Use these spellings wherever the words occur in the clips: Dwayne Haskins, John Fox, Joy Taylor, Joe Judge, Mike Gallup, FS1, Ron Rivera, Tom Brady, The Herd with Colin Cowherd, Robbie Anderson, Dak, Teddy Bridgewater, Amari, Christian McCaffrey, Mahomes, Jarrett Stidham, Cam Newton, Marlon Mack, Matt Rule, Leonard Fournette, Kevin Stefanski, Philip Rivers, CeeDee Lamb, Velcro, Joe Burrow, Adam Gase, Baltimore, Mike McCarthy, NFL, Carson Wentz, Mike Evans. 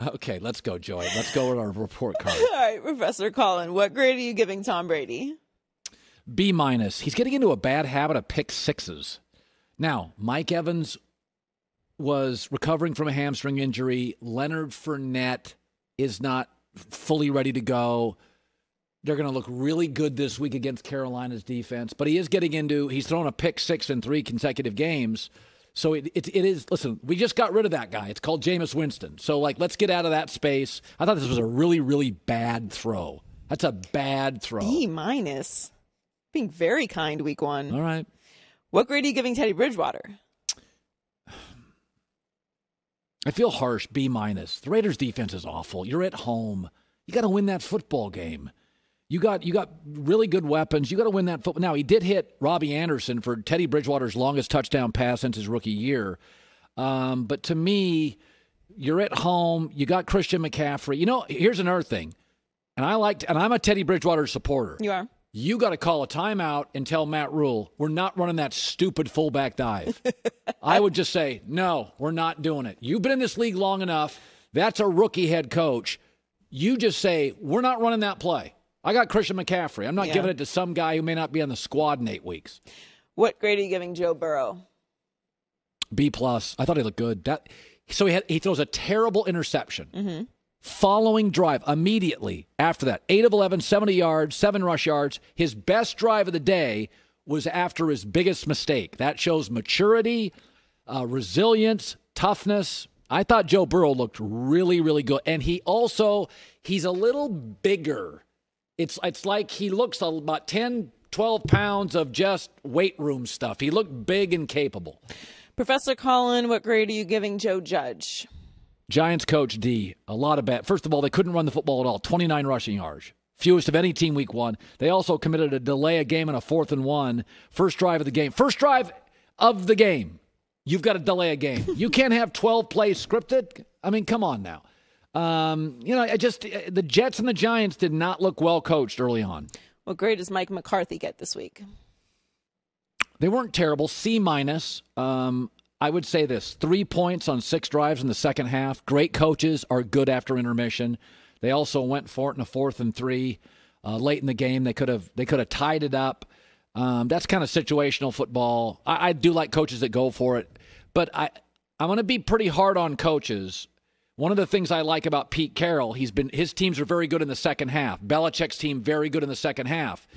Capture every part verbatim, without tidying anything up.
Okay, let's go, Joy. Let's go on our report card. All right, Professor Colin, what grade are you giving Tom Brady? B minus. He's getting into a bad habit of pick sixes. Now, Mike Evans was recovering from a hamstring injury. Leonard Fournette is not fully ready to go. They're going to look really good this week against Carolina's defense, but he is getting into, he's thrown a pick six in three consecutive games. So it, it it is, listen, we just got rid of that guy. It's called Jameis Winston. So, like, let's get out of that space. I thought this was a really, really bad throw. That's a bad throw. B minus. Being very kind week one. All right. What grade are you giving Teddy Bridgewater? I feel harsh. B minus. The Raiders' defense is awful. You're at home. You got to win that football game. You got you got really good weapons. You got to win that football. Now, he did hit Robbie Anderson for Teddy Bridgewater's longest touchdown pass since his rookie year. Um, but to me, you're at home. You got Christian McCaffrey. You know, here's another thing. And I liked, and I'm a Teddy Bridgewater supporter. You are. You got to call a timeout and tell Matt Rule, we're not running that stupid fullback dive. I would just say, no, we're not doing it. You've been in this league long enough. That's a rookie head coach. You just say, we're not running that play. I got Christian McCaffrey. I'm not yeah. giving it to some guy who may not be on the squad in eight weeks. What grade are you giving Joe Burrow? B plus. I thought he looked good. That so he had, he throws a terrible interception. Mm-hmm. Following drive immediately after that, eight of eleven, seventy yards, seven rush yards. His best drive of the day was after his biggest mistake. That shows maturity, uh, resilience, toughness. I thought Joe Burrow looked really, really good, and he also he's a little bigger. It's it's like he looks about ten, twelve pounds of just weight room stuff. He looked big and capable. Professor Colin, what grade are you giving Joe Judge? Giants coach D. A lot of bad. First of all, they couldn't run the football at all. twenty-nine rushing yards. Fewest of any team week one. They also committed a delay a game and a fourth and one. First drive of the game. First drive of the game. You've got to delay a game. You can't have twelve plays scripted. I mean, come on now. Um, you know, I just the Jets and the Giants did not look well coached early on. What grade does Mike McCarthy get this week? They weren't terrible. C minus. Um, I would say this: three points on six drives in the second half. Great coaches are good after intermission. They also went for it in a fourth and three uh, late in the game. They could have they could have tied it up. Um, that's kind of situational football. I, I do like coaches that go for it, but I I'm going to be pretty hard on coaches. One of the things I like about Pete Carroll, he's been his teams are very good in the second half. Belichick's team, very good in the second half.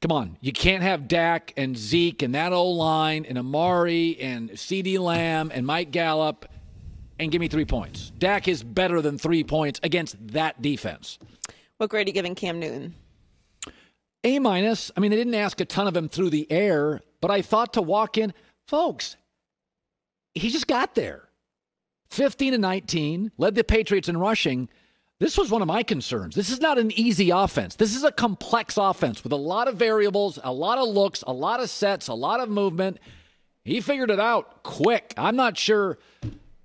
Come on. You can't have Dak and Zeke and that O-line and Amari and CeeDee Lamb and Mike Gallup and give me three points. Dak is better than three points against that defense. What grade are you giving Cam Newton? A minus. I mean, they didn't ask a ton of him through the air, but I thought to walk in, folks, he just got there. fifteen to nineteen, led the Patriots in rushing. This was one of my concerns. This is not an easy offense. This is a complex offense with a lot of variables, a lot of looks, a lot of sets, a lot of movement. He figured it out quick. I'm not sure.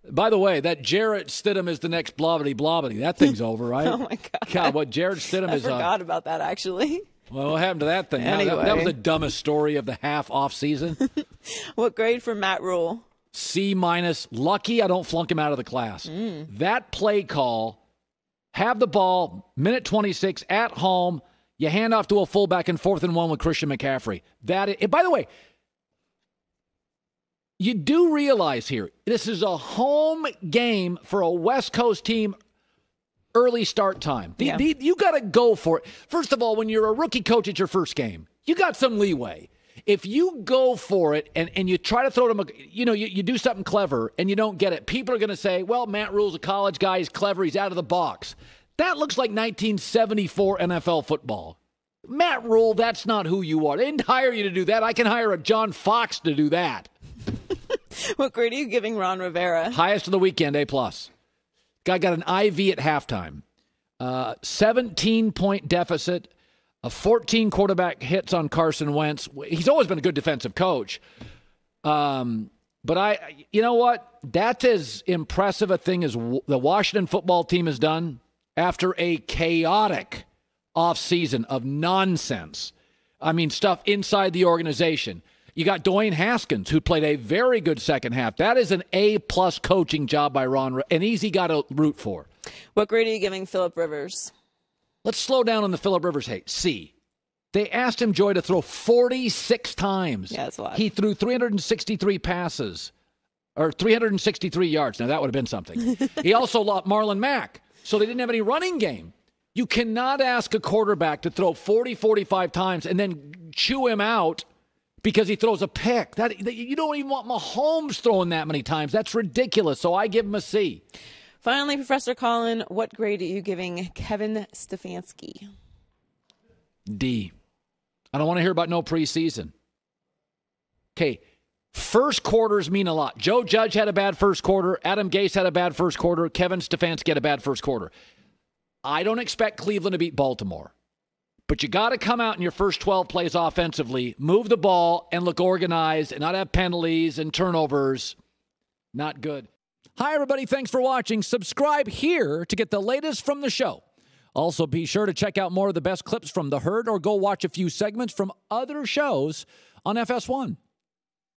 By the way, that Jarrett Stidham is the next blobbity blobbity. That thing's over, right? Oh, my God. God, what Jarrett Stidham I is. I forgot uh, about that, actually. Well, what happened to that thing? Anyway. That, that was the dumbest story of the half off season. What grade for Matt Rule? C minus. Lucky I don't flunk him out of the class. Mm. That play call, have the ball, minute twenty-six, at home, you hand off to a fullback and fourth and one with Christian McCaffrey. That, is, and by the way, you do realize here, this is a home game for a West Coast team early start time. The, yeah. the, you got to go for it. First of all, when you're a rookie coach at your first game, you got some leeway. If you go for it and, and you try to throw them, a, you know, you, you do something clever and you don't get it, people are going to say, well, Matt Rule's a college guy. He's clever. He's out of the box. That looks like nineteen seventy-four N F L football. Matt Rule, that's not who you are. They didn't hire you to do that. I can hire a John Fox to do that. What grade are you giving Ron Rivera? Highest of the weekend, A plus. Guy got an I V at halftime. Uh, seventeen-point deficit. fourteen quarterback hits on Carson Wentz. He's always been a good defensive coach. Um, but I, you know what? That's as impressive a thing as w the Washington football team has done after a chaotic offseason of nonsense. I mean, stuff inside the organization. You got Dwayne Haskins, who played a very good second half. That is an A plus coaching job by Ron, an easy guy to root for. What grade are you giving Philip Rivers? Let's slow down on the Philip Rivers hate. C. They asked him, Joy, to throw forty-six times. Yeah, that's a lot. He threw three hundred sixty-three passes, or three hundred sixty-three yards. Now, that would have been something. He also lost Marlon Mack, so they didn't have any running game. You cannot ask a quarterback to throw forty, forty-five times and then chew him out because he throws a pick. That, that you don't even want Mahomes throwing that many times. That's ridiculous, so I give him a C. Finally, Professor Colin, what grade are you giving Kevin Stefanski? D. I don't want to hear about no preseason. Okay, first quarters mean a lot. Joe Judge had a bad first quarter. Adam Gase had a bad first quarter. Kevin Stefanski had a bad first quarter. I don't expect Cleveland to beat Baltimore, but you got to come out in your first twelve plays offensively, move the ball, and look organized and not have penalties and turnovers. Not good. Hi, everybody. Thanks for watching. Subscribe here to get the latest from the show. Also, be sure to check out more of the best clips from The Herd or go watch a few segments from other shows on F S one.